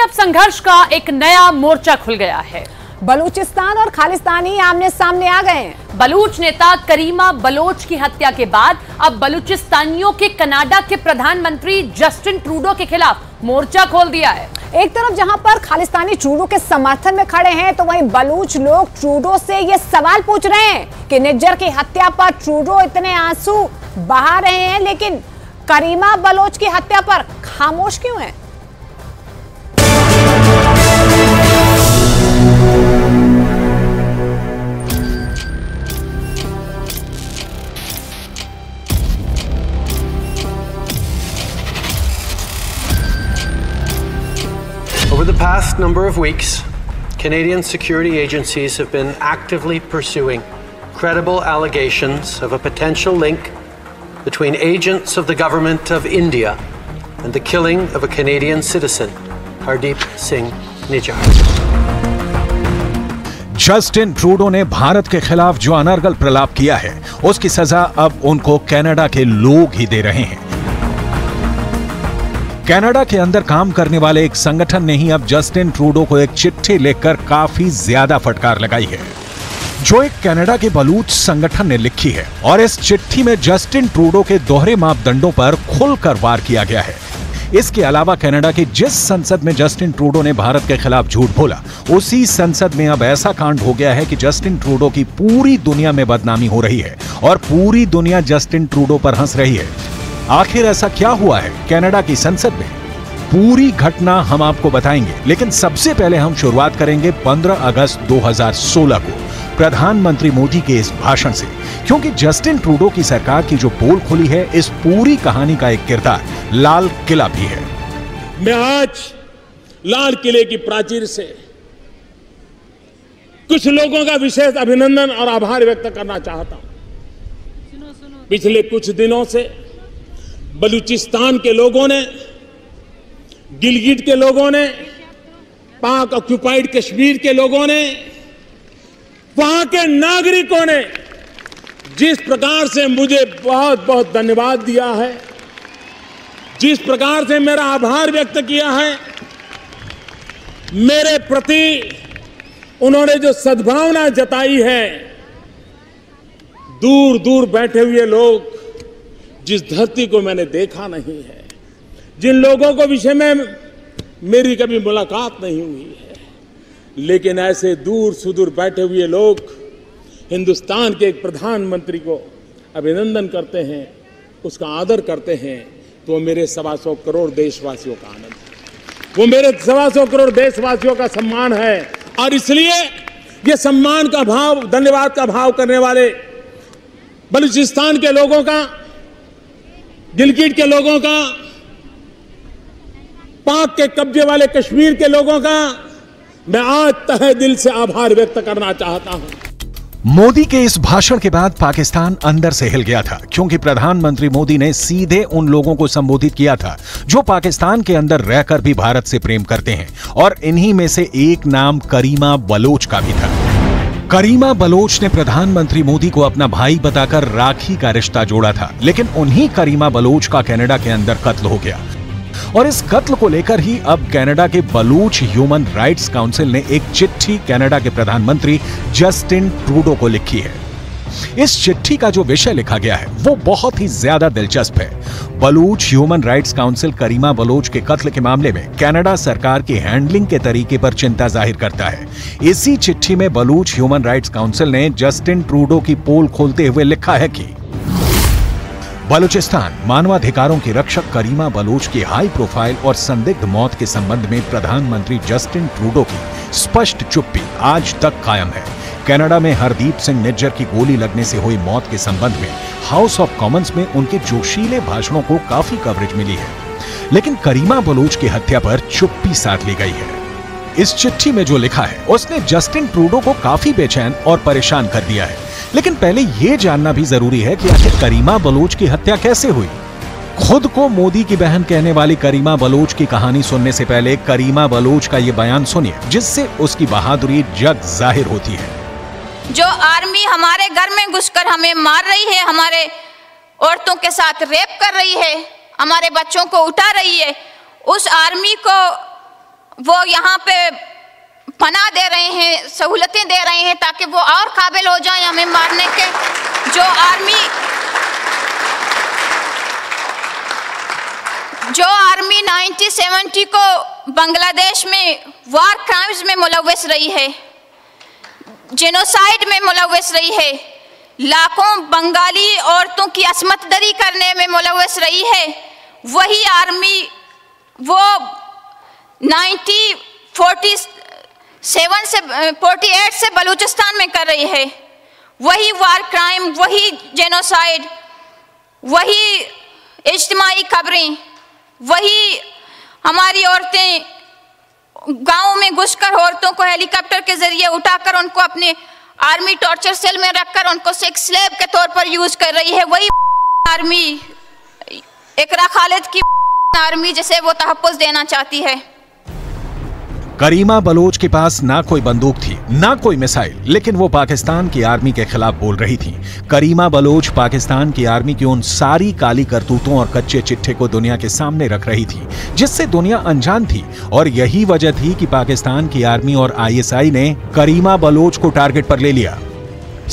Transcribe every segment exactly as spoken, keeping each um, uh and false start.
में अब संघर्ष का एक नया मोर्चा खुल गया है। बलूचिस्तान और खालिस्तानी आमने सामने आ गए हैं। बलूच नेता करीमा बलोच की हत्या के बाद अब बलूचिस्तानियों के कनाडा के प्रधानमंत्री जस्टिन ट्रूडो के खिलाफ मोर्चा खोल दिया है। एक तरफ जहां पर खालिस्तानी ट्रूडो के समर्थन में खड़े हैं, तो वहीं बलूच लोग ट्रूडो से ये सवाल पूछ रहे हैं कि निज्जर की हत्या पर ट्रूडो इतने आंसू बहा रहे हैं, लेकिन करीमा बलोच की हत्या पर खामोश क्यों हैं? Over the past number of weeks, Canadian security agencies have been actively pursuing credible allegations of a potential link between agents of the government of India and the killing of a Canadian citizen, Hardeep Singh Nijjar. Justin Trudeau ने भारत के खिलाफ जो अनर्गल प्रलाप किया है, उसकी सजा अब उनको कनाडा के लोग ही दे रहे हैं। कनाडा के अंदर काम करने वाले एक संगठन ने ही अब जस्टिन ट्रूडो को एक चिट्ठी लिखकर काफी ज्यादा फटकार लगाई है, जो एक कनाडा के बलूच संगठन ने लिखी है। और इस चिट्ठी में जस्टिन ट्रूडो के दोहरे मापदंडों पर खुलकर वार किया गया है। इसके अलावा कनाडा की जिस संसद में जस्टिन ट्रूडो ने भारत के खिलाफ झूठ बोला, उसी संसद में अब ऐसा कांड हो गया है कि जस्टिन ट्रूडो की पूरी दुनिया में बदनामी हो रही है और पूरी दुनिया जस्टिन ट्रूडो पर हंस रही है। आखिर ऐसा क्या हुआ है कनाडा की संसद में? पूरी घटना हम आपको बताएंगे, लेकिन सबसे पहले हम शुरुआत करेंगे पंद्रह अगस्त दो हज़ार सोलह को प्रधानमंत्री मोदी के इस भाषण से, क्योंकि जस्टिन ट्रूडो की सरकार की जो पोल खुली है, इस पूरी कहानी का एक किरदार लाल किला भी है। मैं आज लाल किले की प्राचीर से कुछ लोगों का विशेष अभिनंदन और आभार व्यक्त करना चाहता हूं। पिछले कुछ दिनों से बलूचिस्तान के लोगों ने, गिलगिट के लोगों ने, पाक ऑक्यूपाइड कश्मीर के लोगों ने, वहां के नागरिकों ने जिस प्रकार से मुझे बहुत बहुत धन्यवाद दिया है, जिस प्रकार से मेरा आभार व्यक्त किया है, मेरे प्रति उन्होंने जो सद्भावना जताई है, दूर दूर बैठे हुए लोग, जिस धरती को मैंने देखा नहीं है, जिन लोगों को विषय में मेरी कभी मुलाकात नहीं हुई है, लेकिन ऐसे दूर सुदूर बैठे हुए लोग हिंदुस्तान के एक प्रधानमंत्री को अभिनंदन करते हैं, उसका आदर करते हैं, तो मेरे सवा सौ करोड़ देशवासियों का आनंद है, वो मेरे सवा सौ करोड़ देशवासियों का सम्मान है। और इसलिए ये सम्मान का भाव, धन्यवाद का भाव करने वाले बलूचिस्तान के लोगों का, गिलगिट के लोगों का, पाक के कब्जे वाले कश्मीर के लोगों का मैं आज तहे दिल से आभार व्यक्त करना चाहता हूं। मोदी के इस भाषण के बाद पाकिस्तान अंदर से हिल गया था, क्योंकि प्रधानमंत्री मोदी ने सीधे उन लोगों को संबोधित किया था जो पाकिस्तान के अंदर रहकर भी भारत से प्रेम करते हैं, और इन्हीं में से एक नाम करीमा बलोच का भी था। करीमा बलोच ने प्रधानमंत्री मोदी को अपना भाई बताकर राखी का रिश्ता जोड़ा था, लेकिन उन्हीं करीमा बलोच का कनाडा के अंदर कत्ल हो गया। और इस कत्ल को लेकर ही अब कनाडा के बलूच ह्यूमन राइट्स काउंसिल ने एक चिट्ठी कनाडा के प्रधानमंत्री जस्टिन ट्रूडो को लिखी है। इस चिट्ठी का जो विषय लिखा गया है वो बहुत ही ज्यादा दिलचस्प है। Baloch human rights council Karima Baloch के कत्ल के मामले में कनाडा सरकार की हैंडलिंग के तरीके पर चिंता जाहिर करता है। इसी चिट्ठी में बलूच ह्यूमन राइट्स काउंसिल ने जस्टिन ट्रूडो की पोल खोलते हुए लिखा है कि बलूचिस्तान मानवाधिकारों की रक्षक करीमा बलोच की हाई प्रोफाइल और संदिग्ध मौत के संबंध में प्रधानमंत्री जस्टिन ट्रूडो की स्पष्ट चुप्पी आज तक कायम है। कनाडा में हरदीप सिंह निज्जर की गोली लगने से हुई मौत के संबंध में हाउस ऑफ कॉमन्स में उनके जोशीले भाषणों को काफी कवरेज मिली है, लेकिन करीमा बलोच की हत्या पर चुप्पी साध ली गई है। इस चिट्ठी में जो लिखा है उसने जस्टिन ट्रूडो को काफी बेचैन और परेशान कर दिया है, लेकिन पहले यह जानना भी जरूरी है कि आखिर करीमा बलोच की हत्या कैसे हुई। खुद को मोदी की बहन कहने वाली करीमा बलोच की कहानी सुनने से पहले करीमा बलोच का ये बयान सुनिए, जिससे उसकी बहादुरी जग जाहिर होती है। जो आर्मी हमारे घर में घुसकर हमें मार रही है, हमारे औरतों के साथ रेप कर रही है, हमारे बच्चों को उठा रही है, उस आर्मी को वो यहाँ पे पना दे रहे हैं, सहूलतें दे रहे हैं ताकि वो और काबिल हो जाएं हमें मारने के। जो आर्मी जो आर्मी उन्नीस सौ सत्तर को बांग्लादेश में वार क्राइम्स में मुलविस रही है, जेनोसाइड में मुलविस रही है, लाखों बंगाली औरतों की असमतदरी करने में मुलविस रही है, वही आर्मी वो उन्नीस सौ सैंतालीस से अड़तालीस से बलूचिस्तान में कर रही है। वही वार क्राइम, वही जेनोसाइड, वही इज्तिमाई खबरें, वही हमारी औरतें गाँव में घुसकर औरतों को हेलीकॉप्टर के जरिए उठाकर उनको अपने आर्मी टॉर्चर सेल में रखकर उनको सेक्स स्लेव के तौर पर यूज कर रही है। वही आर्मी एकरा खालिद की आर्मी जिसे वो तहफ़्फ़ुज़ देना चाहती है। करीमा बलोच के पास ना कोई बंदूक थी ना कोई मिसाइल, लेकिन वो पाकिस्तान की आर्मी के खिलाफ बोल रही थी। करीमा बलोच पाकिस्तान की आर्मी की उन सारी काली करतूतों और कच्चे चिट्ठे को दुनिया के सामने रख रही थी जिससे दुनिया अनजान थी, और यही वजह थी कि पाकिस्तान की आर्मी और आईएसआई ने करीमा बलोच को टारगेट पर ले लिया।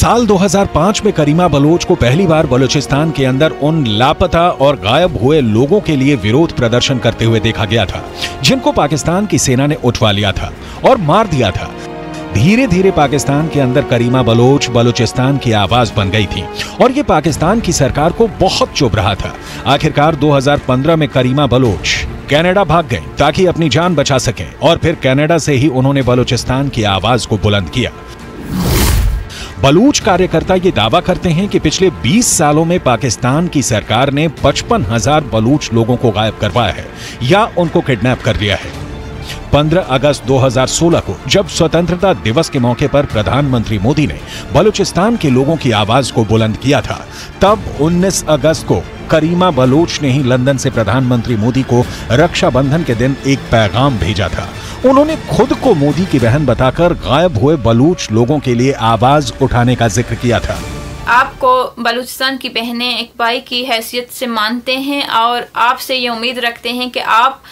साल दो हज़ार पाँच में करीमा बलोच को पहली बार बलूचिस्तान के अंदर उन लापता और गायब हुए लोगों के लिए विरोध प्रदर्शन करते हुए देखा गया था जिनको पाकिस्तान की सेना ने उठवा लिया था और मार दिया था। धीरे धीरे पाकिस्तान के अंदर करीमा बलोच बलूचिस्तान की आवाज बन गई थी और ये पाकिस्तान की सरकार को बहुत चुभ रहा था। आखिरकार दो हज़ार पंद्रह में करीमा बलोच कनाडा भाग गए ताकि अपनी जान बचा सकें और फिर कनाडा से ही उन्होंने बलूचिस्तान की आवाज को बुलंद किया। बलूच कार्यकर्ता ये दावा करते हैं कि पिछले बीस सालों में पाकिस्तान की सरकार ने पचपन हजार बलूच लोगों को गायब करवाया है या उनको किडनैप कर लिया है। पंद्रह अगस्त दो हज़ार सोलह को जब स्वतंत्रता दिवस के मौके पर प्रधानमंत्री मोदी ने बलूचिस्तान के लोगों की आवाज को बुलंद किया था, तब उन्नीस अगस्त को करीमा बलोच ने ही लंदन से प्रधानमंत्री मोदी को रक्षाबंधन के दिन एक पैगाम भेजा था। उन्होंने खुद को मोदी की बहन बताकर गायब हुए बलूच लोगों के लिए आवाज उठाने का जिक्र किया था। आपको बलूचिस्तान की बहनें एक भाई की हैसियत से मानते हैं और आपसे ये उम्मीद रखते हैं कि आप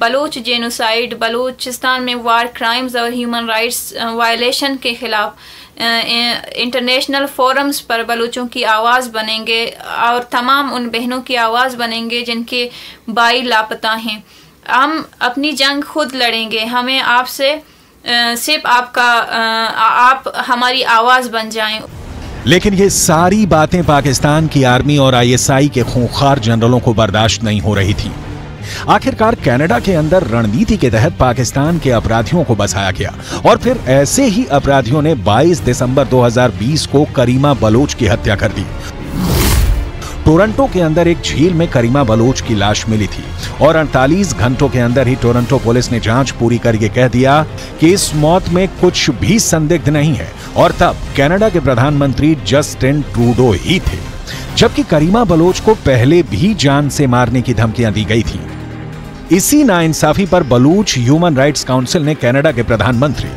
बलूच जेनोसाइड, बलूचिस्तान में वार क्राइम्स और ह्यूमन राइट्स वायलेशन के खिलाफ इंटरनेशनल फोरम्स पर बलूचों की आवाज़ बनेंगे और तमाम उन बहनों की आवाज़ बनेंगे जिनके भाई लापता हैं। हम अपनी जंग खुद लड़ेंगे, हमें आपसे सिर्फ आपका आप हमारी आवाज़ बन जाएं। लेकिन ये सारी बातें पाकिस्तान की आर्मी और आईएसआई के खूंखार जनरलों को बर्दाश्त नहीं हो रही थी। आखिरकार कनाडा के अंदर रणनीति के तहत पाकिस्तान के अपराधियों को बसाया गया और फिर ऐसे ही अपराधियों ने बाईस दिसंबर दो हज़ार बीस को करीमा बलोच की हत्या कर दी। टोरंटो के अंदर एक झील में करीमा बलोच की लाश मिली थी और अड़तालीस घंटों के अंदर ही टोरंटो पुलिस ने जांच पूरी करके कह दिया कि इस मौत में कुछ भी संदिग्ध नहीं है, और तब कनाडा के प्रधानमंत्री जस्टिन ट्रूडो ही थे, जबकि करीमा बलोच को पहले भी जान से मारने की धमकियां दी गई थी। इसी नाइंसाफी पर बलूच ह्यूमन राइट्स काउंसिल ने कनाडा के प्रधानमंत्री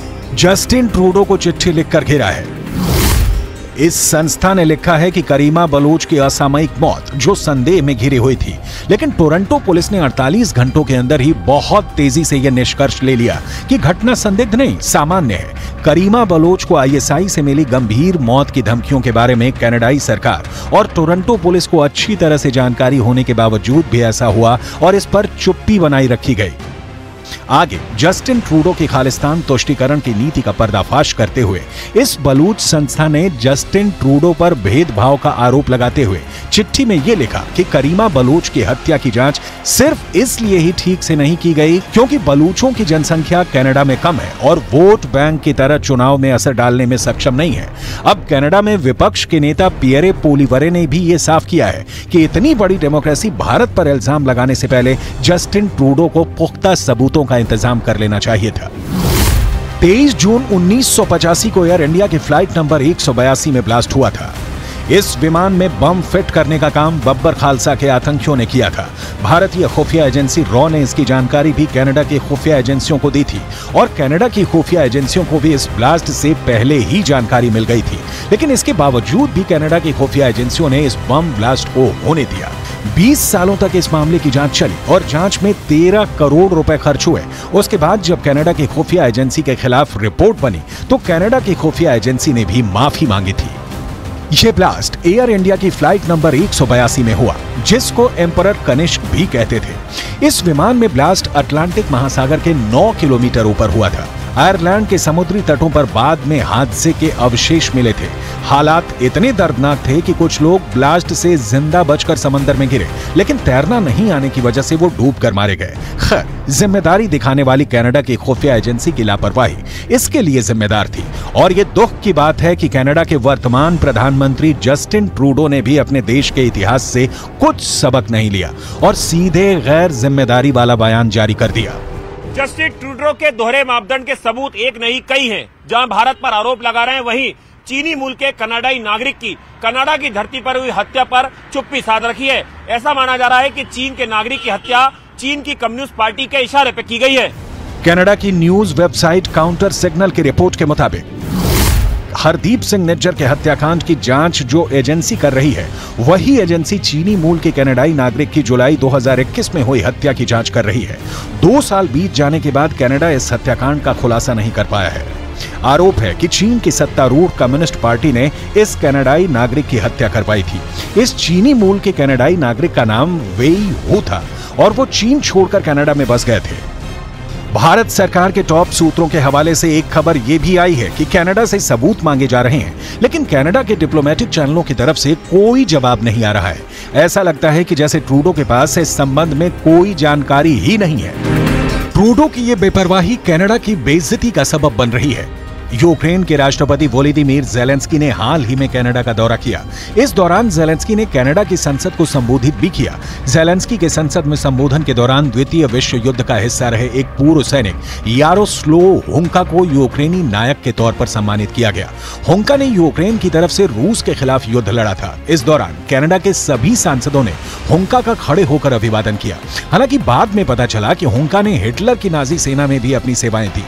जस्टिन ट्रूडो को चिट्ठी लिखकर घेरा है। इस संस्था ने लिखा है कि करीमा बलोच की असामयिक मौत जो संदेह में घिरी हुई थी, लेकिन टोरंटो पुलिस ने अड़तालीस घंटों के अंदर ही बहुत तेजी से यह निष्कर्ष ले लिया कि घटना संदिग्ध नहीं सामान्य है। करीमा बलोच को आईएसआई से मिली गंभीर मौत की धमकियों के बारे में कनाडाई सरकार और टोरंटो पुलिस को अच्छी तरह से जानकारी होने के बावजूद भी ऐसा हुआ और इस पर चुप्पी बनाई रखी गई। आगे जस्टिन ट्रूडो की खालिस्तान तुष्टीकरण की नीति का पर्दाफाश करते हुए इस बलूच संस्था ने जस्टिन ट्रूडो पर भेदभाव का आरोप लगाते हुए चिट्ठी में यह लिखा कि करीमा बलूच की हत्या की जांच सिर्फ इसलिए ही ठीक से नहीं की गई क्योंकि बलूचों की जनसंख्या कनाडा में कम है और वोट बैंक की तरह चुनाव में असर डालने में सक्षम नहीं है। अब कनाडा में विपक्ष के नेता पियरे पोलिवरे ने भी ये साफ किया है कि इतनी बड़ी डेमोक्रेसी भारत पर इल्जाम लगाने से पहले जस्टिन ट्रूडो को पुख्ता सबूतों का इंतजाम कर लेना चाहिए था। तेईस जून उन्नीस सौ पचासी को एयर इंडिया की फ्लाइट नंबर एक सौ बयासी में ब्लास्ट हुआ था। इस विमान में बम फिट करने का काम बब्बर खालसा के आतंकियों ने किया था। भारतीय खुफिया एजेंसी रॉ ने इसकी जानकारी भी कनाडा की खुफिया एजेंसियों को दी थी और कनाडा की खुफिया एजेंसियों को भी इस ब्लास्ट से पहले ही जानकारी मिल गई थी, लेकिन इसके बावजूद भी कनाडा की खुफिया एजेंसियों ने इस बम ब्लास्ट को होने दिया। बीस सालों तक इस मामले की जांच चली और जांच में तेरह करोड़ रुपए खर्च हुए। उसके बाद जब कनाडा की खुफिया एजेंसी के खिलाफ रिपोर्ट बनी तो कनाडा की खुफिया एजेंसी ने भी माफी मांगी थी। यह ब्लास्ट एयर इंडिया की फ्लाइट नंबर एक सौ बयासी में हुआ, जिसको एम्परर कनिष्क भी कहते थे। इस विमान में ब्लास्ट अटलांटिक महासागर के नौ किलोमीटर ऊपर हुआ था। आयरलैंड के समुद्री तटों पर बाद में हादसे के अवशेष मिले थे। हालात इतने दर्दनाक थे कि कुछ लोग ब्लास्ट से जिंदा बचकर समंदर में गिरे, लेकिन तैरना नहीं आने की वजह से वो डूबकर मारे गए। खैर, जिम्मेदारी दिखाने वाली कनाडा की खुफिया एजेंसी की लापरवाही इसके लिए जिम्मेदार थी। और ये दुख की बात है कि कनाडा के वर्तमान प्रधानमंत्री जस्टिन ट्रूडो ने भी अपने देश के इतिहास से कुछ सबक नहीं लिया और सीधे गैर जिम्मेदारी वाला बयान जारी कर दिया। जस्टिन ट्रूडो के दोहरे मापदंड के सबूत एक नहीं कई हैं। जहां भारत पर आरोप लगा रहे हैं, वहीं चीनी मूल के कनाडाई नागरिक की कनाडा की धरती पर हुई हत्या पर चुप्पी साध रखी है। ऐसा माना जा रहा है कि चीन के नागरिक की हत्या चीन की कम्युनिस्ट पार्टी के इशारे पर की गई है। कनाडा की न्यूज वेबसाइट काउंटर सिग्नल की रिपोर्ट के मुताबिक हरदीप सिंह निज्जर के हत्याकांड की जांच जो एजेंसी कर रही है, वही एजेंसी चीनी मूल के कनाडाई नागरिक की जुलाई दो हज़ार इक्कीस में हुई हत्या की जांच कर रही है। दो साल बीत जाने के बाद कनाडा इस हत्याकांड का खुलासा नहीं कर पाया है। आरोप है कि चीन की सत्तारूढ़ कम्युनिस्ट पार्टी ने इस कनाडाई नागरिक की हत्या करवाई थी। इस चीनी मूल के कनाडाई नागरिक का नाम वेई हू था और वो चीन छोड़कर कनाडा में बस गए थे। भारत सरकार के टॉप सूत्रों के हवाले से एक खबर यह भी आई है कि कनाडा से सबूत मांगे जा रहे हैं, लेकिन कनाडा के डिप्लोमेटिक चैनलों की तरफ से कोई जवाब नहीं आ रहा है। ऐसा लगता है कि जैसे ट्रूडो के पास इस संबंध में कोई जानकारी ही नहीं है। ट्रूडो की यह बेपरवाही कनाडा की बेइज्जती का सबब बन रही है। यूक्रेन के राष्ट्रपति वोलोदिमीर ज़ेलेंस्की ने हाल ही में कनाडा का दौरा किया। इस दौरान ज़ेलेंस्की ने कनाडा की संसद को संबोधित भी किया। ज़ेलेंस्की के संसद में संबोधन के दौरान द्वितीय विश्व युद्ध का हिस्सा रहे एक पूर्व सैनिक यारोस्लाव हुंका को यूक्रेनी नायक के तौर पर सम्मानित किया गया। हुंका ने यूक्रेन की तरफ से रूस के खिलाफ युद्ध लड़ा था। इस दौरान कनाडा के सभी सांसदों ने हुंका का खड़े होकर अभिवादन किया। हालांकि बाद में पता चला कि हुंका ने हिटलर की नाजी सेना में भी अपनी सेवाएं दी।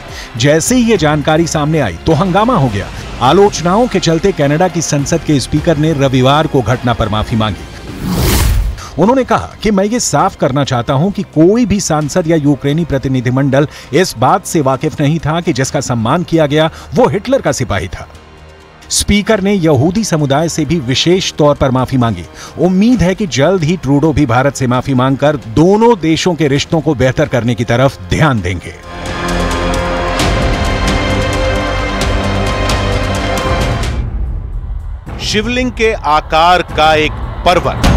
जैसे ही ये जानकारी सामने आई तो हंगामा हो गया। आलोचनाओं के चलते कनाडा की संसद के स्पीकर ने रविवार को घटना पर माफी मांगी। उन्होंने कहा कि मैं ये साफ करना चाहता हूं कि कोई भी सांसद या यूक्रेनी प्रतिनिधिमंडल इस बात से वाकिफ नहीं था कि जिसका सम्मान किया गया वो हिटलर का सिपाही था। स्पीकर ने यहूदी समुदाय से भी विशेष तौर पर माफी मांगी। उम्मीद है कि जल्द ही ट्रूडो भी भारत से माफी मांगकर दोनों देशों के रिश्तों को बेहतर करने की तरफ ध्यान देंगे। शिवलिंग के आकार का एक पर्वत